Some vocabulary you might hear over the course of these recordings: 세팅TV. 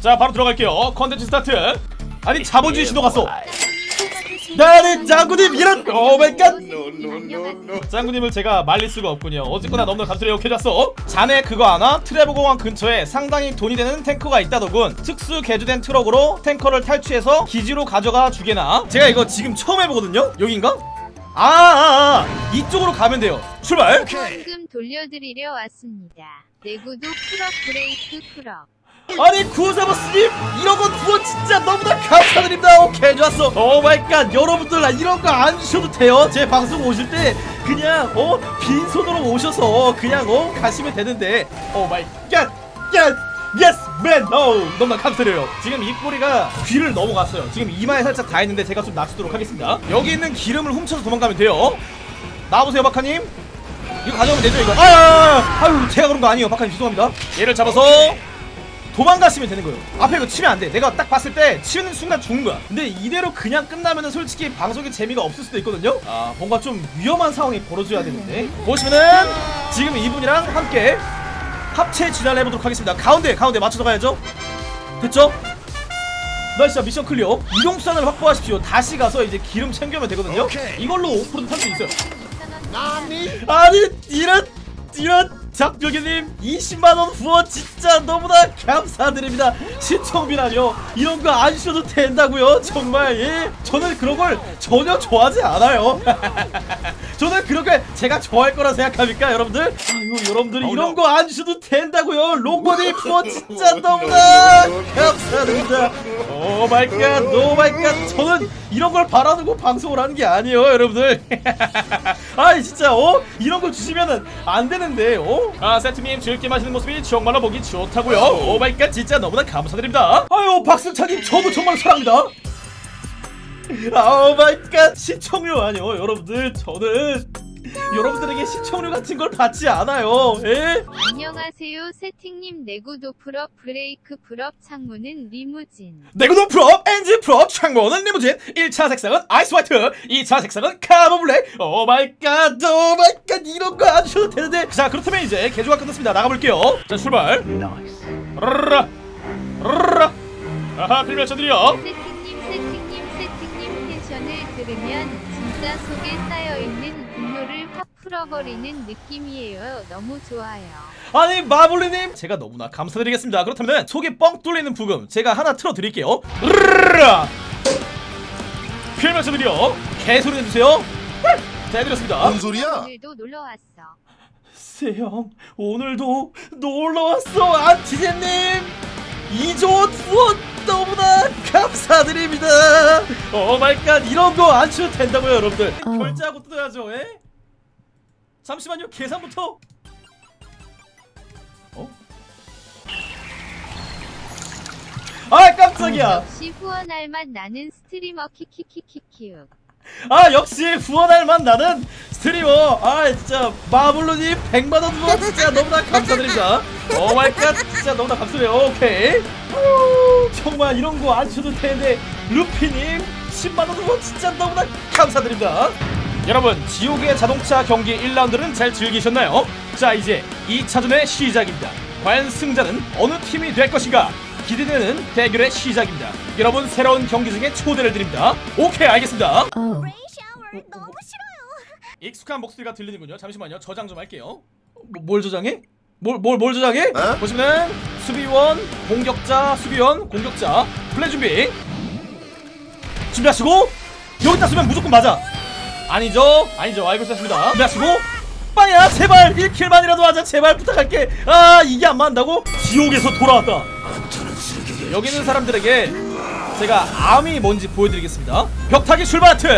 자, 바로 들어갈게요. 컨텐츠 스타트. 아니, 자본주의 신호 갔어. 나는 짱구님, 이런. 오마이갓. 짱구님을 제가 말릴 수가 없군요. 어쨌거나 너무나 감수해요. 캐졌어. 자네 그거 아나? 트레버 공항 근처에 상당히 돈이 되는 탱커가 있다더군. 특수 개조된 트럭으로 탱커를 탈취해서 기지로 가져가 주게나. 제가 이거 지금 처음 해보거든요. 여긴가? 아, 이쪽으로 가면 돼요. 출발. 현금 돌려드리려 왔습니다. 내구도 크럭 브레이크 크럭. 아니, 구사버스님, 이런거 두어 진짜 너무나 감사드립니다. 오케이, 좋았어. 오마이갓, 여러분들 이런거 안주셔도 돼요. 제 방송 오실때 그냥 빈손으로 오셔서 그냥 가시면 되는데. 오마이갓. 예스 맨. 너무나 감사드려요. 지금 입꼬리가 귀를 넘어갔어요. 지금 이마에 살짝 닿아있는데 제가 좀 낮추도록 하겠습니다. 여기 있는 기름을 훔쳐서 도망가면 돼요. 나와보세요, 박하님. 이거 가져오면 되죠, 이거. 아유, 제가 그런거 아니에요, 박하님. 죄송합니다. 얘를 잡아서 도망갔으면 되는 거예요. 앞에 이거 치면 안 돼. 내가 딱 봤을 때 치는 순간 죽는 거야. 근데 이대로 그냥 끝나면은 솔직히 방송에 재미가 없을 수도 있거든요. 아, 뭔가 좀 위험한 상황이 벌어져야 되는데. 보시면은 지금 이분이랑 함께 합체 진화를 해보도록 하겠습니다. 가운데 맞춰서 가야죠. 됐죠? 나이스. 미션 클리어. 이동수단을 확보하십시오. 다시 가서 이제 기름 챙겨면 되거든요. 이걸로 5% 탈 수 있어요. 아니, 이런. 작별기님, 20만원 후원 진짜 너무나 감사드립니다. 시청비라뇨. 이런거 안 주셔도 된다고요. 정말, 예. 저는 그런걸 전혀 좋아하지 않아요. 저는 그렇게 제가 좋아할거라 생각합니까, 여러분들? 아유, 여러분들 이런거 안 주셔도 된다고요. 롱버님 후원 진짜 너무나 감사드립니다. 오마이갓, 오마이갓. 저는 이런걸 바라는거 방송을 하는게 아니에요, 여러분들. 아니, 진짜 이런거 주시면은 안되는데. 아, 세팅님 즐겁게 마시는 모습이 정말로 보기 좋다고요. 오마이갓, 진짜 너무나 감사드립니다. 아유, 박승찬님, 저도 정말 사랑합니다. 오마이갓. 시청료 아니요, 여러분들. 저는 여러분들에게 시청료 같은 걸 받지 않아요. 에? 안녕하세요, 세팅님. 내구도 풀업 브레이크 풀업, 창문은 리무진. 내구도 풀업, 엔진 풀업, 창문은 리무진. 1차 색상은 아이스 화이트, 2차 색상은 카본 블랙. 오마이갓, 오마이갓. 이런 거 안 주셔도 되는데. 자, 그렇다면 이제 개조가 끝났습니다. 나가볼게요. 자, 출발. 나이스. 라라라 라라라. 아하, 필멸 쳐드려. 세팅님 텐션을 들으면 진짜 속에 쌓여있는 분노를 확 풀어버리는 느낌이에요. 너무 좋아요. 아니, 마블리님, 제가 너무나 감사드리겠습니다. 그렇다면 속에 뻥 뚫리는 부금 제가 하나 틀어드릴게요. 필면서 드려. 개소리 내주세요. 잘 드렸습니다. 뭔 소리야? 오늘도 놀러왔어. 세형, 오늘도 놀러왔어. 안티제님, 2조 후원 너무나 감사드립니다. 오마이갓, 이런거 안 주셔도 된다고요, 여러분들. 결제하고 뜯어야죠. 에? 잠시만요, 계산부터. 아, 깜짝이야. 역시 후원할 맛 나는 스트리머. 키키키키키요. 아, 역시 후원할 맛 나는 스트리머. 아, 진짜 마블루님 100만원 후원 진짜 너무나 감사드립니다. 오마이갓, 진짜 너무나 감사해요. 오케이. 정말 이런거 안 주셔도 되는데. 루피님, 10만원 후원 진짜 너무나 감사드립니다. 여러분, 지옥의 자동차 경기 1라운드는 잘 즐기셨나요? 자, 이제 2차전의 시작입니다. 과연 승자는 어느 팀이 될 것인가? 기대되는 대결의 시작입니다. 여러분, 새로운 경기장에 초대를 드립니다. 오케이, 알겠습니다. 너무 싫어요. 익숙한 목소리가 들리는군요. 잠시만요, 저장 좀 할게요. 뭘 저장해? 뭘 저장해? 보시면은 수비원, 공격자, 수비원, 공격자. 플레이 준비하시고. 여기다 쓰면 무조건 맞아. 아니죠. 알고 있었습니다. 준비하시고. 빵야, 제발 1킬만이라도 하자. 제발 부탁할게. 아, 이게 안 맞는다고? 지옥에서 돌아왔다. 여기 있는 사람들에게 제가 암이 뭔지 보여드리겠습니다. 벽타기 출발 하트.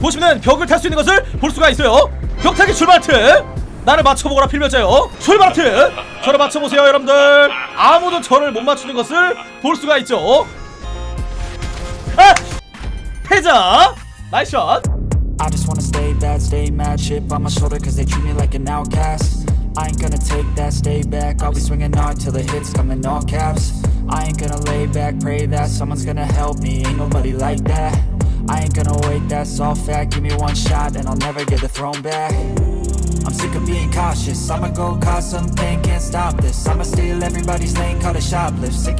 보시면은 벽을 탈 수 있는 것을 볼 수가 있어요. 벽타기 출발 하트. 나를 맞춰보거라, 필멸자요. 출발하트. 저를 맞춰보세요, 여러분들. 아무도 저를 못 맞추는 것을 볼 수가 있죠. 아! 패자. 나이스 샷. I just wanna stay bad, stay mad, chip on my shoulder cause they treat me like an outcast. I ain't gonna take that, stay back, I'll be swinging hard till the hits come in all caps. I ain't gonna lay back, pray that someone's gonna help me, ain't nobody like that. I ain't gonna wait, that's all fact, give me one shot and I'll never get the throne back. I'm sick of being cautious, I'ma go cause something, can't stop this. I'ma steal everybody's lane, call it shoplift. Sick